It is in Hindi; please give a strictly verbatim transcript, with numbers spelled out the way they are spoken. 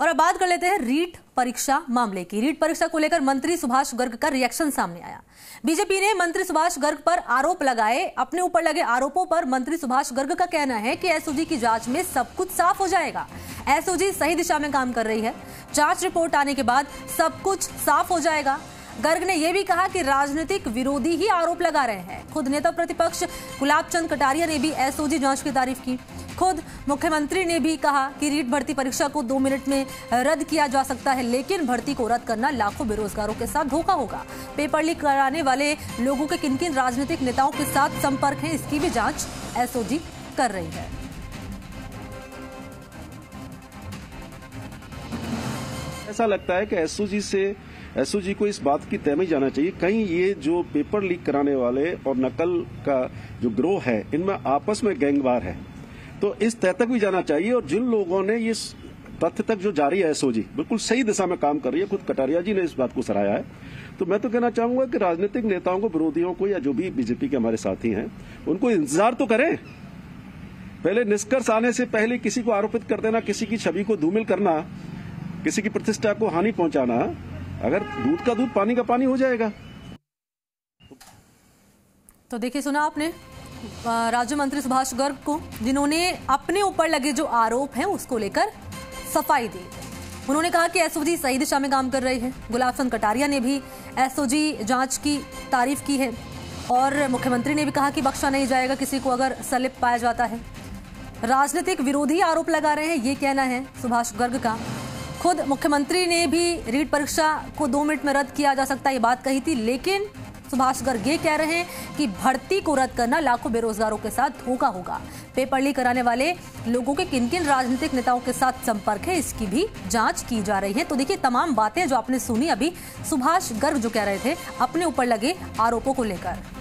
और अब बात कर लेते हैं रीट परीक्षा मामले की। रीट परीक्षा को लेकर मंत्री सुभाष गर्ग का रिएक्शन सामने आया। बीजेपी ने मंत्री सुभाष गर्ग पर आरोप लगाए। अपने ऊपर लगे आरोपों पर मंत्री सुभाष गर्ग का कहना है कि एसओजी की जांच में सब कुछ साफ हो जाएगा। एसओजी सही दिशा में काम कर रही है। जांच रिपोर्ट आने के बाद सब कुछ साफ हो जाएगा। गर्ग ने यह भी कहा कि राजनीतिक विरोधी ही आरोप लगा रहे हैं। खुद नेता प्रतिपक्ष गुलाब चंद कटारिया ने भी एसओजी जांच की तारीफ की। खुद मुख्यमंत्री ने भी कहा कि रीट भर्ती परीक्षा को दो मिनट में रद्द किया जा सकता है, लेकिन भर्ती को रद्द करना लाखों बेरोजगारों के साथ धोखा होगा। पेपर लीक कराने वाले लोगों के किन किन राजनीतिक नेताओं के साथ संपर्क है, इसकी भी जांच एसओजी कर रही है। ऐसा लगता है कि एसओजी से एसओजी को इस बात की तय में जाना चाहिए कहीं ये जो पेपर लीक कराने वाले और नकल का जो ग्रोह है, इनमें आपस में गैंगवार है, तो इस तय तक भी जाना चाहिए। और जिन लोगों ने ये तथ्य तक जो जारी है, एसओजी बिल्कुल सही दिशा में काम कर रही है, खुद कटारिया जी ने इस बात को सराहा है। तो मैं तो कहना चाहूंगा कि राजनीतिक नेताओं को, विरोधियों को, या जो भी बीजेपी के हमारे साथी हैं, उनको इंतजार तो करें। पहले निष्कर्ष आने से पहले किसी को आरोपित कर देना, किसी की छवि को धूमिल करना, किसी की प्रतिष्ठा को हानि पहुंचाना, अगर दूध का दूध पानी का पानी हो जाएगा। तो देखिए, सुना आपने राज्य मंत्री सुभाष गर्ग को, जिन्होंने अपने ऊपर लगे जो आरोप हैं उसको लेकर सफाई दी। उन्होंने कहा कि एसओजी सही दिशा में काम कर रही है। गुलाब चंद कटारिया ने भी एसओजी जांच की तारीफ की है और मुख्यमंत्री ने भी कहा कि बख्शा नहीं जाएगा किसी को अगर सलिप पाया जाता है। राजनीतिक विरोधी आरोप लगा रहे हैं, ये कहना है सुभाष गर्ग का। खुद मुख्यमंत्री ने भी रीट परीक्षा को दो मिनट में रद्द किया जा सकता है, ये बात कही थी, लेकिन सुभाष गर्ग ये कह रहे हैं कि भर्ती को रद्द करना लाखों बेरोजगारों के साथ धोखा होगा। पेपर लीक कराने वाले लोगों के किन किन राजनीतिक नेताओं के साथ संपर्क है, इसकी भी जांच की जा रही है। तो देखिए, तमाम बातें जो आपने सुनी अभी सुभाष गर्ग जो कह रहे थे अपने ऊपर लगे आरोपों को लेकर।